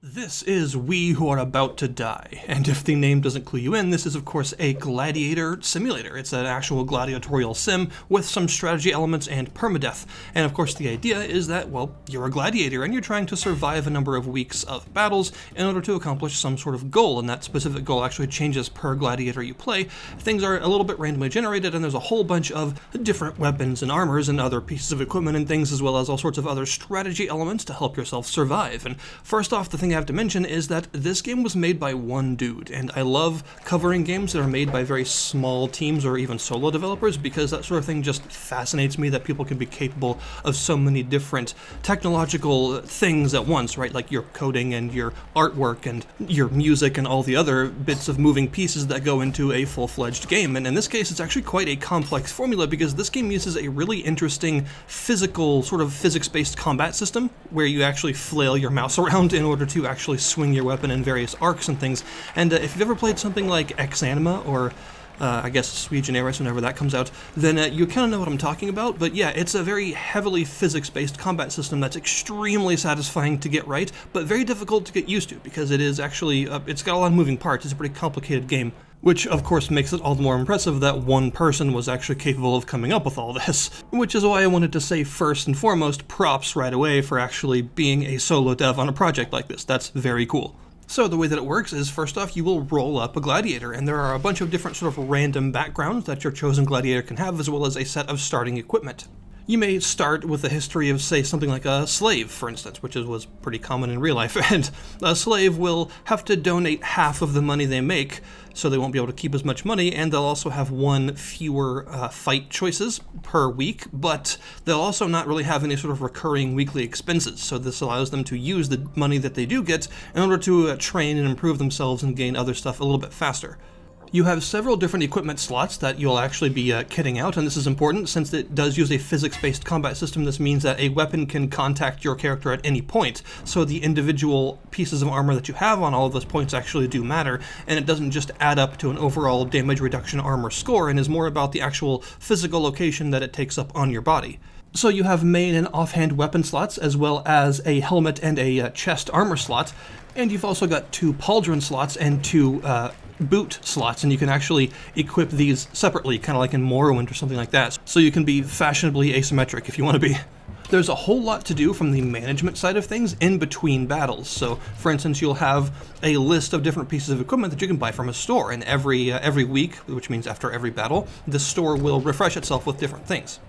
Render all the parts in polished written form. This is We Who Are About To Die, and if the name doesn't clue you in, this is of course a gladiator simulator. It's an actual gladiatorial sim with some strategy elements and permadeath, and of course the idea is that, well, you're a gladiator and you're trying to survive a number of weeks of battles in order to accomplish some sort of goal, and that specific goal actually changes per gladiator you play. Things are a little bit randomly generated, and there's a whole bunch of different weapons and armors and other pieces of equipment and things, as well as all sorts of other strategy elements to help yourself survive. And first off, the thing I have to mention is that this game was made by one dude, and I love covering games that are made by very small teams or even solo developers, because that sort of thing just fascinates me, that people can be capable of so many different technological things at once, right? Like your coding and your artwork and your music and all the other bits of moving pieces that go into a full-fledged game. And in this case, it's actually quite a complex formula, because this game uses a really interesting physical, sort of physics-based combat system where you actually flail your mouse around in order to actually swing your weapon in various arcs and things. And if you've ever played something like Exanima or I guess Sui Generis whenever that comes out, then you kind of know what I'm talking about. But yeah, it's a very heavily physics-based combat system that's extremely satisfying to get right, but very difficult to get used to, because it is actually, it's got a lot of moving parts. It's a pretty complicated game, which of course makes it all the more impressive that one person was actually capable of coming up with all this. Which is why I wanted to say first and foremost, props right away for actually being a solo dev on a project like this. That's very cool. So the way that it works is, first off, you will roll up a gladiator, and there are a bunch of different sort of random backgrounds that your chosen gladiator can have, as well as a set of starting equipment. You may start with a history of, say, something like a slave, for instance, which was pretty common in real life, and a slave will have to donate half of the money they make, so they won't be able to keep as much money, and they'll also have one fewer fight choices per week, but they'll also not really have any sort of recurring weekly expenses, so this allows them to use the money that they do get in order to train and improve themselves and gain other stuff a little bit faster. You have several different equipment slots that you'll actually be kitting out, and this is important since it does use a physics-based combat system. This means that a weapon can contact your character at any point, so the individual pieces of armor that you have on all of those points actually do matter, and it doesn't just add up to an overall damage reduction armor score, and is more about the actual physical location that it takes up on your body. So you have main and offhand weapon slots, as well as a helmet and a chest armor slot, and you've also got two pauldron slots and two boot slots, and you can actually equip these separately, kind of like in Morrowind or something like that, so you can be fashionably asymmetric if you want to be. There's a whole lot to do from the management side of things in between battles. So, for instance, you'll have a list of different pieces of equipment that you can buy from a store, and every week, which means after every battle, the store will refresh itself with different things.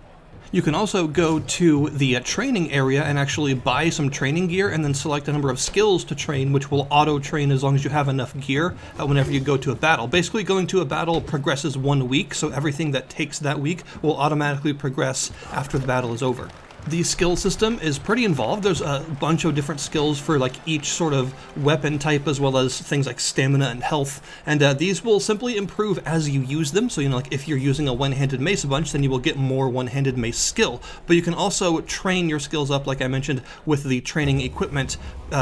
You can also go to the training area and actually buy some training gear, and then select a number of skills to train, which will auto-train as long as you have enough gear whenever you go to a battle. Basically, going to a battle progresses 1 week, so everything that takes that week will automatically progress after the battle is over. The skill system is pretty involved. There's a bunch of different skills for like each sort of weapon type, as well as things like stamina and health, and these will simply improve as you use them. So, you know, like if you're using a one-handed mace a bunch, then you will get more one-handed mace skill, but you can also train your skills up, like I mentioned, with the training equipment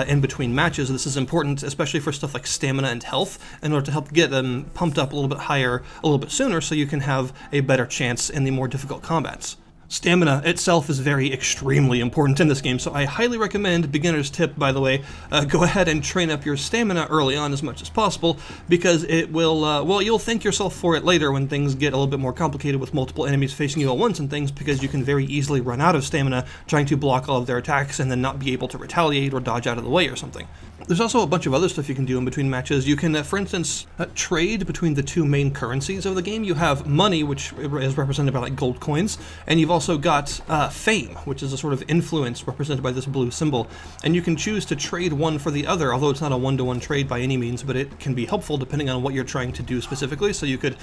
in between matches. This is important, especially for stuff like stamina and health, in order to help get them pumped up a little bit higher, a little bit sooner, so you can have a better chance in the more difficult combats. Stamina itself is extremely important in this game, so I highly recommend, beginner's tip by the way, go ahead and train up your stamina early on as much as possible, because it will, well, you'll thank yourself for it later when things get a little bit more complicated with multiple enemies facing you at once and things, because you can very easily run out of stamina trying to block all of their attacks and then not be able to retaliate or dodge out of the way or something. There's also a bunch of other stuff you can do in between matches. You can, for instance, trade between the two main currencies of the game. You have money, which is represented by like gold coins, and you've also got fame, which is a sort of influence represented by this blue symbol. And you can choose to trade one for the other, although it's not a one-to-one trade by any means, but it can be helpful depending on what you're trying to do specifically. So you could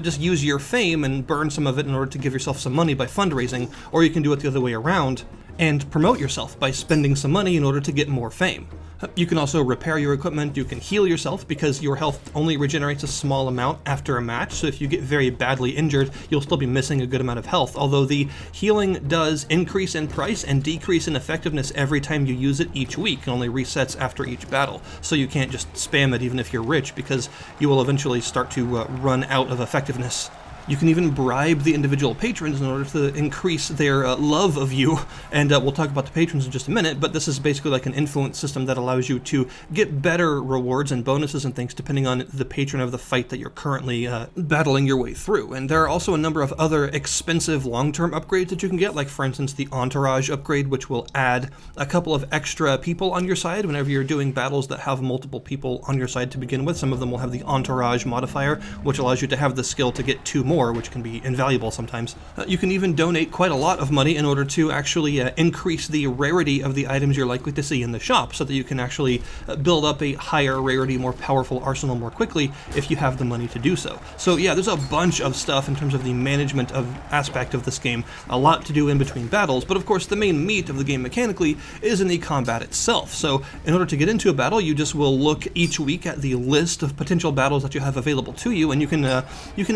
just use your fame and burn some of it in order to give yourself some money by fundraising, or you can do it the other way around and promote yourself by spending some money in order to get more fame. You can also repair your equipment, you can heal yourself, because your health only regenerates a small amount after a match, so if you get very badly injured, you'll still be missing a good amount of health, although the healing does increase in price and decrease in effectiveness every time you use it each week, and only resets after each battle, so you can't just spam it even if you're rich, because you will eventually start to run out of effectiveness. You can even bribe the individual patrons in order to increase their love of you, and we'll talk about the patrons in just a minute, but this is basically like an influence system that allows you to get better rewards and bonuses and things depending on the patron of the fight that you're currently battling your way through. And there are also a number of other expensive long-term upgrades that you can get, like for instance the Entourage upgrade, which will add a couple of extra people on your side whenever you're doing battles that have multiple people on your side to begin with. Some of them will have the Entourage modifier, which allows you to have the skill to get two more, which can be invaluable sometimes. You can even donate quite a lot of money in order to actually increase the rarity of the items you're likely to see in the shop, so that you can actually build up a higher rarity, more powerful arsenal more quickly if you have the money to do so. So yeah, there's a bunch of stuff in terms of the management of aspect of this game, a lot to do in between battles, but of course the main meat of the game mechanically is in the combat itself. So in order to get into a battle, you just will look each week at the list of potential battles that you have available to you, and you can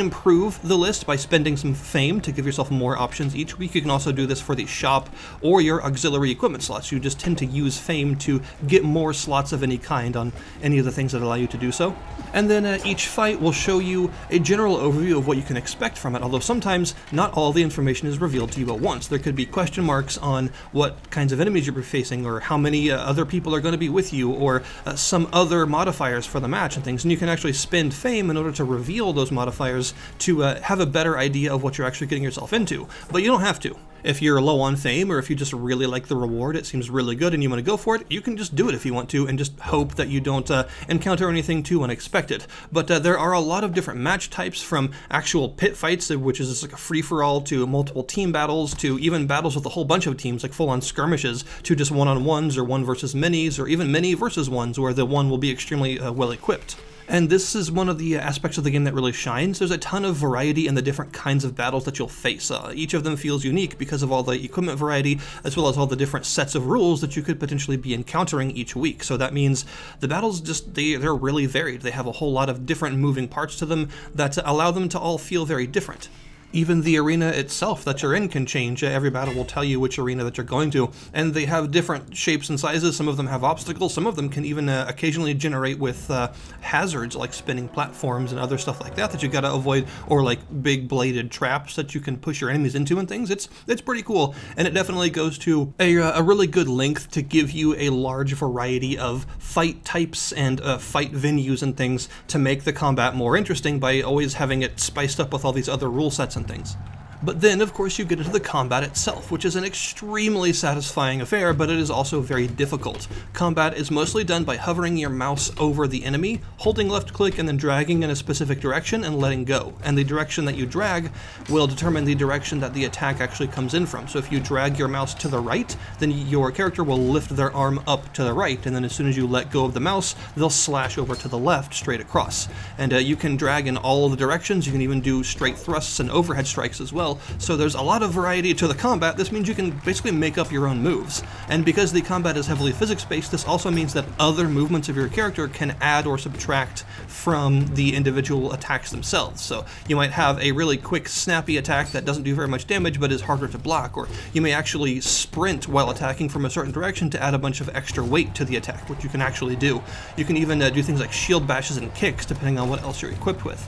improve the list by spending some fame to give yourself more options each week. You can also do this for the shop or your auxiliary equipment slots. You just tend to use fame to get more slots of any kind on any of the things that allow you to do so. And then each fight will show you a general overview of what you can expect from it, although sometimes not all the information is revealed to you at once. There could be question marks on what kinds of enemies you're facing, or how many other people are going to be with you, or some other modifiers for the match and things, and you can actually spend fame in order to reveal those modifiers to have a better idea of what you're actually getting yourself into. But you don't have to. If you're low on fame, or if you just really like the reward, it seems really good and you want to go for it, you can just do it if you want to, and just hope that you don't encounter anything too unexpected. But there are a lot of different match types, from actual pit fights, which is just like a free-for-all, to multiple team battles, to even battles with a whole bunch of teams, like full-on skirmishes, to just one-on-ones, or one versus minis, or even many versus ones, where the one will be extremely well-equipped. And this is one of the aspects of the game that really shines. There's a ton of variety in the different kinds of battles that you'll face. Each of them feels unique because of all the equipment variety, as well as all the different sets of rules that you could potentially be encountering each week. So that means the battles just, they're really varied. They have a whole lot of different moving parts to them that allow them to all feel very different. Even the arena itself that you're in can change. Every battle will tell you which arena that you're going to, and they have different shapes and sizes. Some of them have obstacles. Some of them can even occasionally generate with hazards, like spinning platforms and other stuff like that that you gotta avoid, or like big bladed traps that you can push your enemies into and things. It's pretty cool, and it definitely goes to a really good length to give you a large variety of fight types and fight venues and things to make the combat more interesting by always having it spiced up with all these other rule sets and things. But then, of course, you get into the combat itself, which is an extremely satisfying affair, but it is also very difficult. Combat is mostly done by hovering your mouse over the enemy, holding left click, and then dragging in a specific direction and letting go. And the direction that you drag will determine the direction that the attack actually comes in from. So if you drag your mouse to the right, then your character will lift their arm up to the right, and then as soon as you let go of the mouse, they'll slash over to the left straight across. And you can drag in all of the directions. You can even do straight thrusts and overhead strikes as well. So there's a lot of variety to the combat. This means you can basically make up your own moves. And because the combat is heavily physics-based, this also means that other movements of your character can add or subtract from the individual attacks themselves. So you might have a really quick, snappy attack that doesn't do very much damage but is harder to block, or you may actually sprint while attacking from a certain direction to add a bunch of extra weight to the attack, which you can actually do. You can even do things like shield bashes and kicks, depending on what else you're equipped with.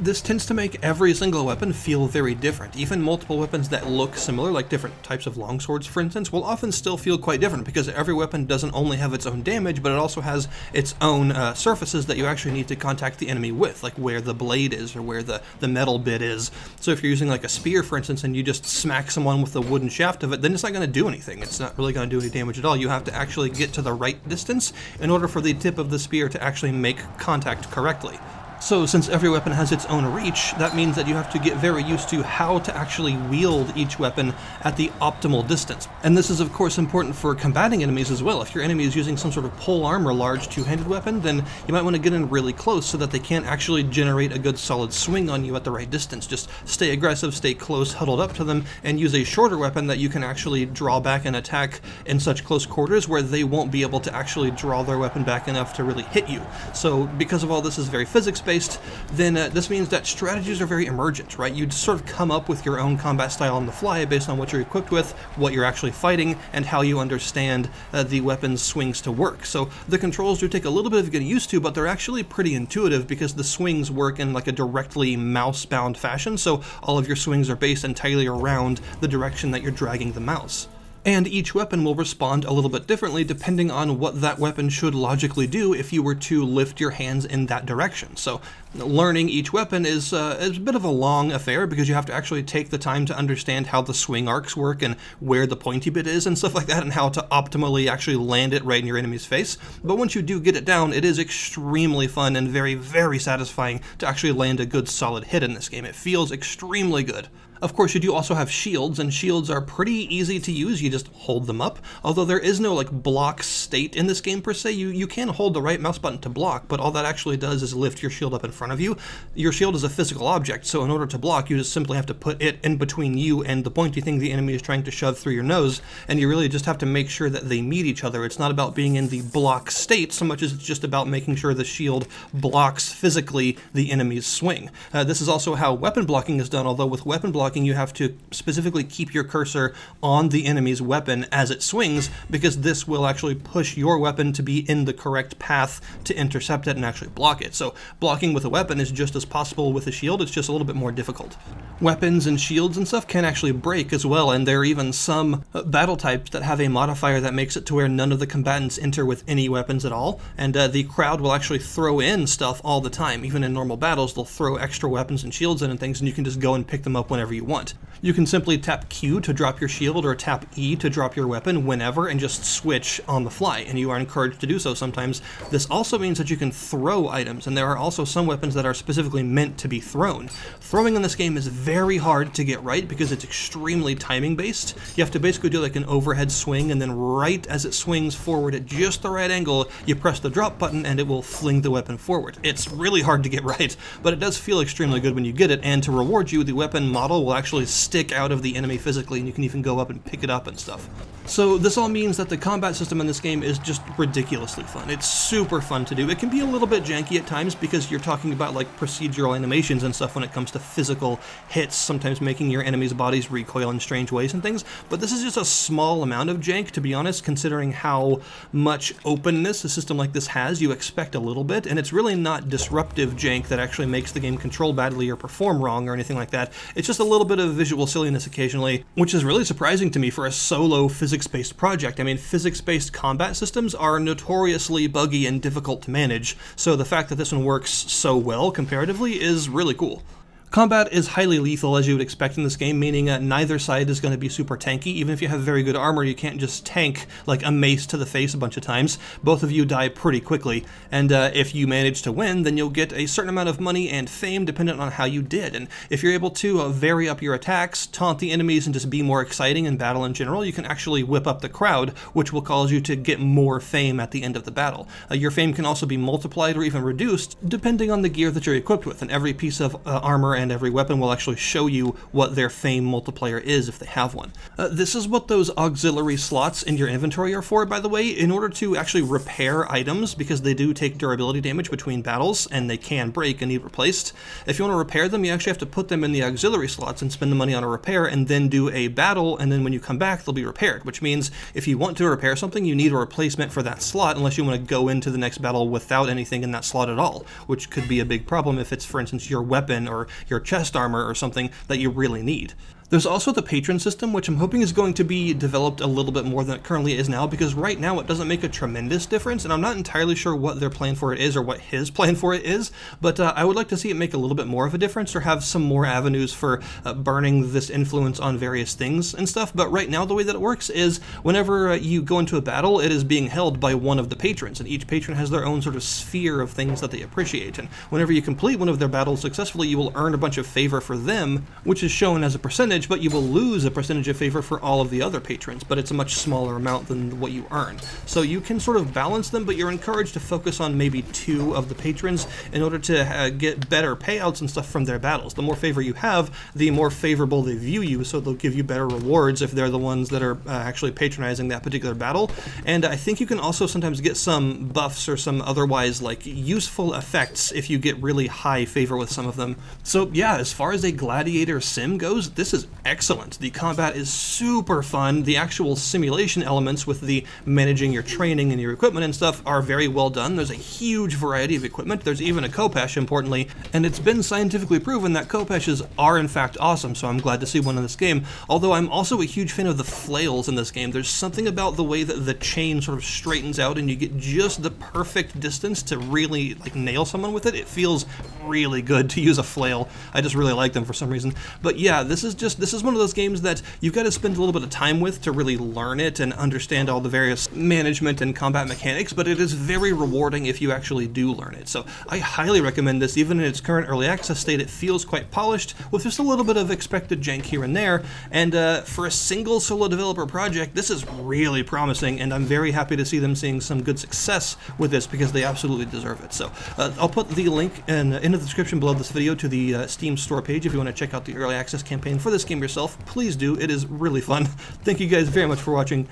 This tends to make every single weapon feel very different. Even multiple weapons that look similar, like different types of longswords, for instance, will often still feel quite different, because every weapon doesn't only have its own damage, but it also has its own surfaces that you actually need to contact the enemy with, like where the blade is or where the metal bit is. So if you're using like a spear, for instance, and you just smack someone with the wooden shaft of it, then it's not going to do anything. It's not really going to do any damage at all. You have to actually get to the right distance in order for the tip of the spear to actually make contact correctly. So since every weapon has its own reach, that means that you have to get very used to how to actually wield each weapon at the optimal distance. And this is of course important for combating enemies as well. If your enemy is using some sort of polearm or large two-handed weapon, then you might want to get in really close so that they can't actually generate a good solid swing on you at the right distance. Just stay aggressive, stay close, huddled up to them, and use a shorter weapon that you can actually draw back and attack in such close quarters where they won't be able to actually draw their weapon back enough to really hit you. So because of all this is very physics-based, based, then this means that strategies are very emergent, right? You'd sort of come up with your own combat style on the fly based on what you're equipped with, what you're actually fighting, and how you understand the weapon's swings to work. So the controls do take a little bit of getting used to, but they're actually pretty intuitive because the swings work in like a directly mouse-bound fashion, so all of your swings are based entirely around the direction that you're dragging the mouse. And each weapon will respond a little bit differently depending on what that weapon should logically do if you were to lift your hands in that direction. So learning each weapon is a bit of a long affair because you have to actually take the time to understand how the swing arcs work and where the pointy bit is and stuff like that and how to optimally actually land it right in your enemy's face. But once you do get it down, it is extremely fun and very, very satisfying to actually land a good solid hit in this game. It feels extremely good. Of course, you do also have shields, and shields are pretty easy to use. You just hold them up, although there is no like block state in this game per se. You can hold the right mouse button to block, but all that actually does is lift your shield up in front of you. Your shield is a physical object, so in order to block, you just simply have to put it in between you and the pointy thing the enemy is trying to shove through your nose, and you really just have to make sure that they meet each other. It's not about being in the block state so much as it's just about making sure the shield blocks physically the enemy's swing. This is also how weapon blocking is done, although with weapon blocking, you have to specifically keep your cursor on the enemy's weapon as it swings, because this will actually push your weapon to be in the correct path to intercept it and actually block it. So blocking with a weapon is just as possible with a shield, it's just a little bit more difficult. Weapons and shields and stuff can actually break as well, and there are even some battle types that have a modifier that makes it to where none of the combatants enter with any weapons at all, and the crowd will actually throw in stuff all the time. Even in normal battles, they'll throw extra weapons and shields in and things, and you can just go and pick them up whenever you want. You can simply tap Q to drop your shield or tap E to drop your weapon whenever and just switch on the fly, and you are encouraged to do so sometimes. This also means that you can throw items, and there are also some weapons that are specifically meant to be thrown. Throwing in this game is very hard to get right because it's extremely timing based. You have to basically do like an overhead swing, and then right as it swings forward at just the right angle, you press the drop button and it will fling the weapon forward. It's really hard to get right, but it does feel extremely good when you get it, and to reward you, the weapon model will actually stick out of the enemy physically, and you can even go up and pick it up and stuff. So this all means that the combat system in this game is just ridiculously fun. It's super fun to do. It can be a little bit janky at times because you're talking about like procedural animations and stuff when it comes to physical hits, sometimes making your enemies' bodies recoil in strange ways and things, but this is just a small amount of jank, to be honest, considering how much openness a system like this has. You expect a little bit, and it's really not disruptive jank that actually makes the game control badly or perform wrong or anything like that. It's just a little bit of visual silliness occasionally, which is really surprising to me for a solo physics-based project. I mean, physics-based combat systems are notoriously buggy and difficult to manage, so the fact that this one works so well comparatively is really cool. Combat is highly lethal, as you would expect in this game, meaning neither side is going to be super tanky. Even if you have very good armor, you can't just tank like a mace to the face a bunch of times. Both of you die pretty quickly, and if you manage to win, then you'll get a certain amount of money and fame dependent on how you did. And if you're able to vary up your attacks, taunt the enemies, and just be more exciting in battle in general, you can actually whip up the crowd, which will cause you to get more fame at the end of the battle. Your fame can also be multiplied or even reduced depending on the gear that you're equipped with, and every piece of armor and every weapon will actually show you what their fame multiplier is if they have one. This is what those auxiliary slots in your inventory are for, by the way, in order to actually repair items, because they do take durability damage between battles and they can break and need replaced. If you want to repair them, you actually have to put them in the auxiliary slots and spend the money on a repair and then do a battle, and then when you come back, they'll be repaired, which means if you want to repair something, you need a replacement for that slot unless you want to go into the next battle without anything in that slot at all, which could be a big problem if it's, for instance, your weapon or your chest armor or something that you really need. There's also the patron system, which I'm hoping is going to be developed a little bit more than it currently is now, because right now it doesn't make a tremendous difference, and I'm not entirely sure what their plan for it is or what his plan for it is, but I would like to see it make a little bit more of a difference or have some more avenues for burning this influence on various things and stuff. But right now the way that it works is whenever you go into a battle, it is being held by one of the patrons, and each patron has their own sort of sphere of things that they appreciate, and whenever you complete one of their battles successfully, you will earn a bunch of favor for them, which is shown as a percentage percentage, but you will lose a percentage of favor for all of the other patrons, but it's a much smaller amount than what you earn. So you can sort of balance them, but you're encouraged to focus on maybe two of the patrons in order to get better payouts and stuff from their battles. The more favor you have, the more favorable they view you, so they'll give you better rewards if they're the ones that are actually patronizing that particular battle. And I think you can also sometimes get some buffs or some otherwise like useful effects if you get really high favor with some of them. So yeah, as far as a gladiator sim goes, this is excellent. The combat is super fun. The actual simulation elements with the managing your training and your equipment and stuff are very well done. There's a huge variety of equipment. There's even a Kopesh, importantly, and it's been scientifically proven that Kopeshes are in fact awesome, so I'm glad to see one in this game. Although I'm also a huge fan of the flails in this game. There's something about the way that the chain sort of straightens out and you get just the perfect distance to really like nail someone with it. It feels really good to use a flail. I just really like them for some reason. But yeah, this is one of those games that you've got to spend a little bit of time with to really learn it and understand all the various management and combat mechanics, but it is very rewarding if you actually do learn it. So I highly recommend this. Even in its current early access state, it feels quite polished with just a little bit of expected jank here and there. And for a single solo developer project, this is really promising, and I'm very happy to see them seeing some good success with this because they absolutely deserve it. So I'll put the link in the description below this video to the Steam store page if you want to check out the early access campaign for this game yourself. Please do, it is really fun. Thank you guys very much for watching,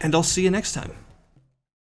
and I'll see you next time.